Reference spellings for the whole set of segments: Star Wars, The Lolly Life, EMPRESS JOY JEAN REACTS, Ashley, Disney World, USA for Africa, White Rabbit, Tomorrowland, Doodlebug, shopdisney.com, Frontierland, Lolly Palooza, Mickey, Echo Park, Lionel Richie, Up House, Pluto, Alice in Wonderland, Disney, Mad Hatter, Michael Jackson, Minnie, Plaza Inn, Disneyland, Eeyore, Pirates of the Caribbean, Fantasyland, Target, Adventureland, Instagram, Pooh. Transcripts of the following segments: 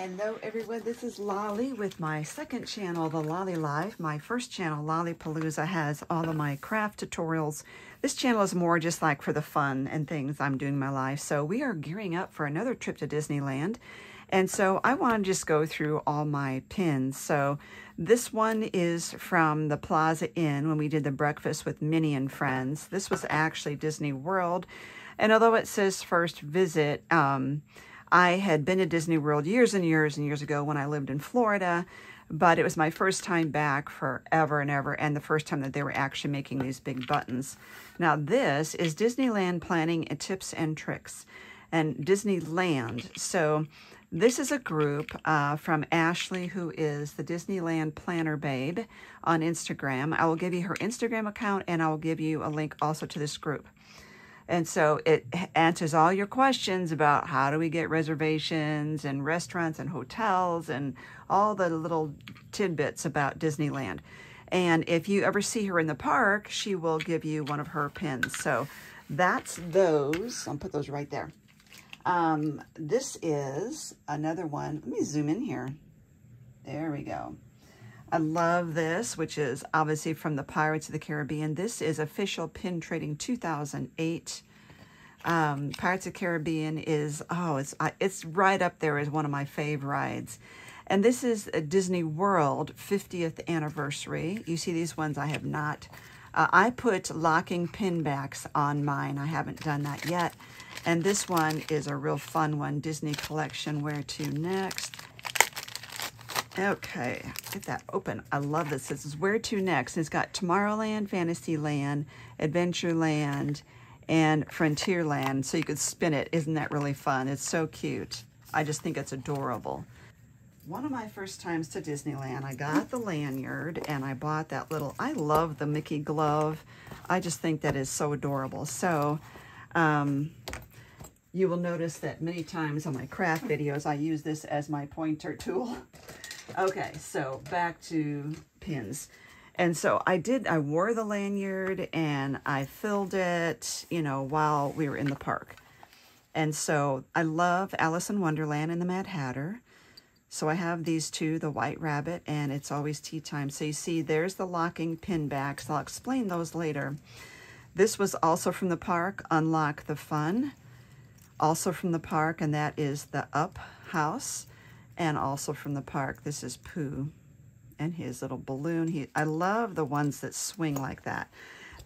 Hello everyone, this is Lolly with my second channel, The Lolly Life. My first channel, Lolly Palooza, has all of my craft tutorials. This channel is more just like for the fun and things I'm doing in my life. So we are gearing up for another trip to Disneyland. And so I want to just go through all my pins. So this one is from the Plaza Inn when we did the breakfast with Minnie and friends. This was actually Disney World. And although it says first visit, I had been to Disney World years and years and years ago when I lived in Florida, but it was my first time back forever and ever, and the first time that they were actually making these big buttons. Now this is Disneyland Planning Tips and Tricks and Disneyland. So this is a group from Ashley, who is the Disneyland Planner Babe on Instagram. I will give you her Instagram account, and I will give you a link also to this group. And so it answers all your questions about how do we get reservations and restaurants and hotels and all the little tidbits about Disneyland. And if you ever see her in the park, she will give you one of her pins. So that's those. I'll put those right there. This is another one. Let me zoom in here. There we go. I love this, which is obviously from the Pirates of the Caribbean. This is official pin trading 2008. Pirates of the Caribbean is, it's right up there as one of my fave rides. And this is a Disney World 50th anniversary. You see these ones I have not. I put locking pin backs on mine. I haven't done that yet. And this one is a real fun one, Disney Collection, where to next? Okay, get that open. I love this. This is where to next. It's got Tomorrowland, Fantasyland, Adventureland, and Frontierland. So you could spin it. Isn't that really fun? It's so cute. I just think it's adorable. One of my first times to Disneyland, I got the lanyard and I bought that little, I love the Mickey glove. I just think that is so adorable. So, you will notice that many times on my craft videos, I use this as my pointer tool. Okay, so back to pins. And so I wore the lanyard and I filled it, you know, while we were in the park. And so I love Alice in Wonderland and the Mad Hatter. So I have these two, the White Rabbit and It's Always Tea Time. So you see, there's the locking pin backs. I'll explain those later. This was also from the park, Unlock the Fun. Also from the park, and that is the Up House. And also from the park, this is Pooh and his little balloon. I love the ones that swing like that.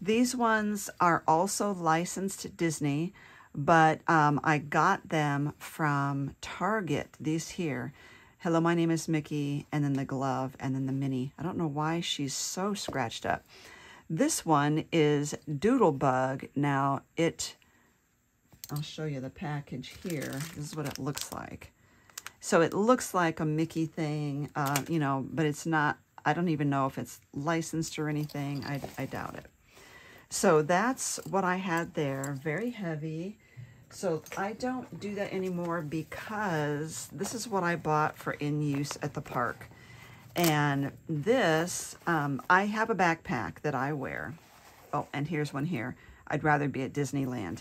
These ones are also licensed to Disney, but I got them from Target, these here. Hello, my name is Mickey, and then the glove, and then the Minnie. I don't know why she's so scratched up. This one is Doodlebug. Now, I'll show you the package here. This is what it looks like. So it looks like a Mickey thing, you know, but it's not, I don't even know if it's licensed or anything. I doubt it. So that's what I had there, very heavy. So I don't do that anymore because this is what I bought for in-use at the park. And this, I have a backpack that I wear. Oh, and here's one here. I'd rather be at Disneyland.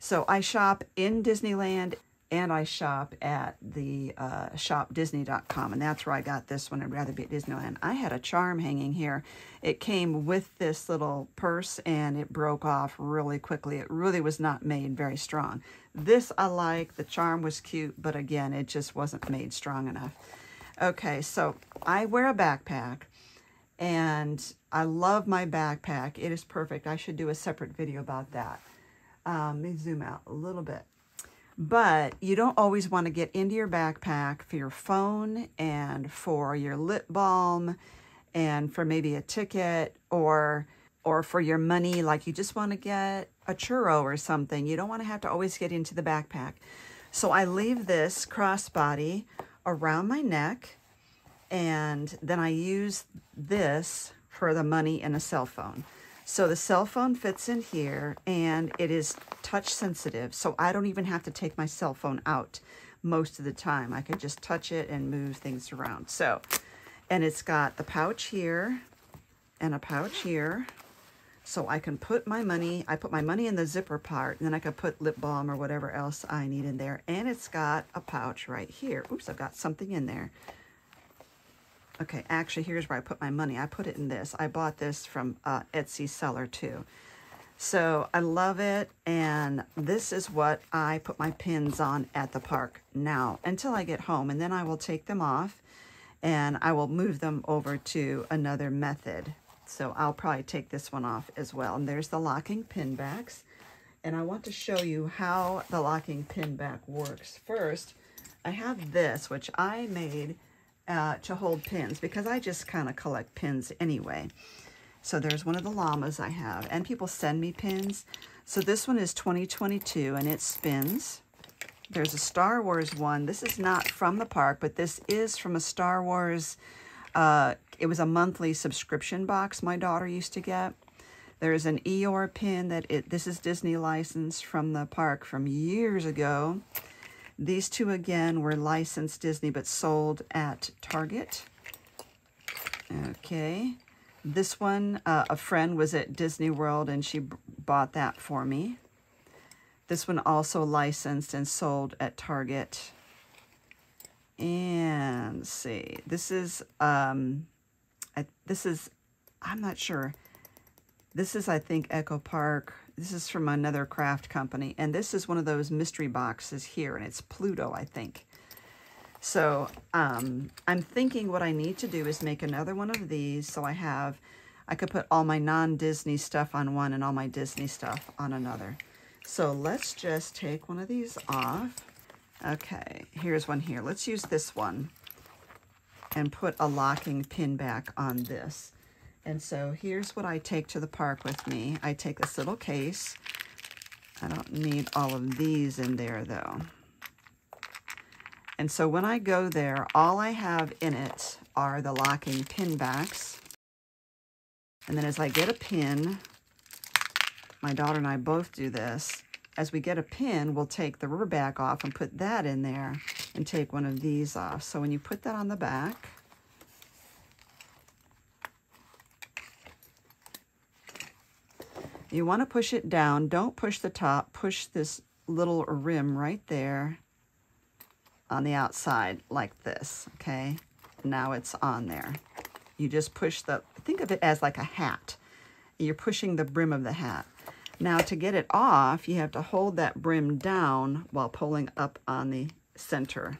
So I shop in Disneyland. And I shop at the shopdisney.com, and that's where I got this one. I'd rather be at Disneyland. I had a charm hanging here. It came with this little purse, and it broke off really quickly. It really was not made very strong. This I like. The charm was cute, but again, it just wasn't made strong enough. Okay, so I wear a backpack, and I love my backpack. It is perfect. I should do a separate video about that. Let me zoom out a little bit. But you don't always want to get into your backpack for your phone and for your lip balm and for maybe a ticket or for your money. Like you just want to get a churro or something. You don't want to have to always get into the backpack. So I leave this crossbody around my neck, and then I use this for the money and a cell phone. So the cell phone fits in here, and it is touch sensitive, so I don't even have to take my cell phone out most of the time. I can just touch it and move things around. So, and it's got the pouch here and a pouch here. so I can put my money, I put my money in the zipper part, and then I could put lip balm or whatever else I need in there. And it's got a pouch right here. Oops, I've got something in there. Okay, actually, here's where I put my money. I put it in this. I bought this from Etsy seller too. So I love it, and this is what I put my pins on at the park now until I get home, and then I will take them off and I will move them over to another method. So I'll probably take this one off as well. And there's the locking pin backs, and I want to show you how the locking pin back works. First, I have this, which I made to hold pins because I just kind of collect pins anyway. So there's one of the llamas I have, and people send me pins. So this one is 2022, and it spins. There's a Star Wars one. This is not from the park, but this is from a Star Wars. It was a monthly subscription box my daughter used to get. There's an Eeyore pin that this is Disney licensed from the park from years ago. These two, again, were licensed Disney, but sold at Target. Okay. This one, a friend was at Disney World, and she bought that for me. This one also licensed and sold at Target. And let's see, this is, I'm not sure. This is, I think, Echo Park. This is from another craft company. And this is one of those mystery boxes here, and it's Pluto, I think. So I'm thinking what I need to do is make another one of these, so I could put all my non-Disney stuff on one and all my Disney stuff on another. So let's just take one of these off. Okay, here's one here. Let's use this one and put a locking pin back on this. And so here's what I take to the park with me. I take this little case. I don't need all of these in there though. And so when I go there, all I have in it are the locking pin backs. And then as I get a pin, my daughter and I both do this. As we get a pin, we'll take the rubber back off and put that in there and take one of these off. So when you put that on the back, you want to push it down. Don't push the top. Push this little rim right there on the outside like this, okay? Now it's on there. You just push the, think of it as like a hat. You're pushing the brim of the hat. Now to get it off, you have to hold that brim down while pulling up on the center.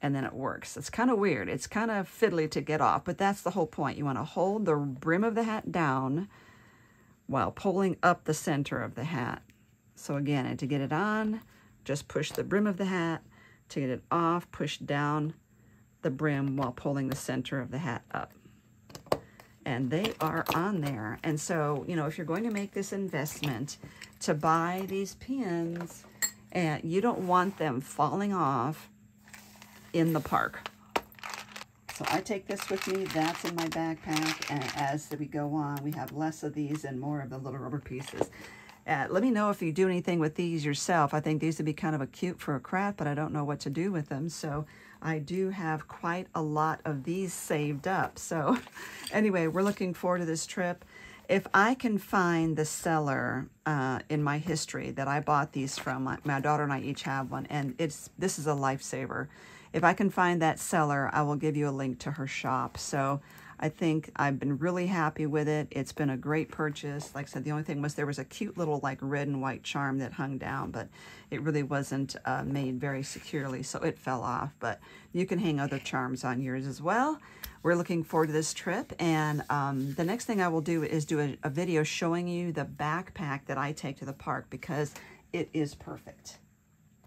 And then it works. It's kind of weird. It's kind of fiddly to get off, but that's the whole point. You want to hold the brim of the hat down while pulling up the center of the hat. So again, and to get it on, just push the brim of the hat. To get it off, push down the brim while pulling the center of the hat up. And they are on there. And so, you know, if you're going to make this investment to buy these pins, and you don't want them falling off in the park. So I take this with me. That's in my backpack. And as we go on, we have less of these and more of the little rubber pieces. Let me know if you do anything with these yourself. I think these would be kind of cute for a craft, but I don't know what to do with them. So I do have quite a lot of these saved up. So anyway, we're looking forward to this trip. If I can find the seller in my history that I bought these from, my daughter and I each have one, and this is a lifesaver. If I can find that seller, I will give you a link to her shop. So I think I've been really happy with it. It's been a great purchase. Like I said, the only thing was there was a cute little like red and white charm that hung down, but it really wasn't made very securely, so it fell off. But you can hang other charms on yours as well. We're looking forward to this trip, and the next thing I will do is do a video showing you the backpack that I take to the park because it is perfect.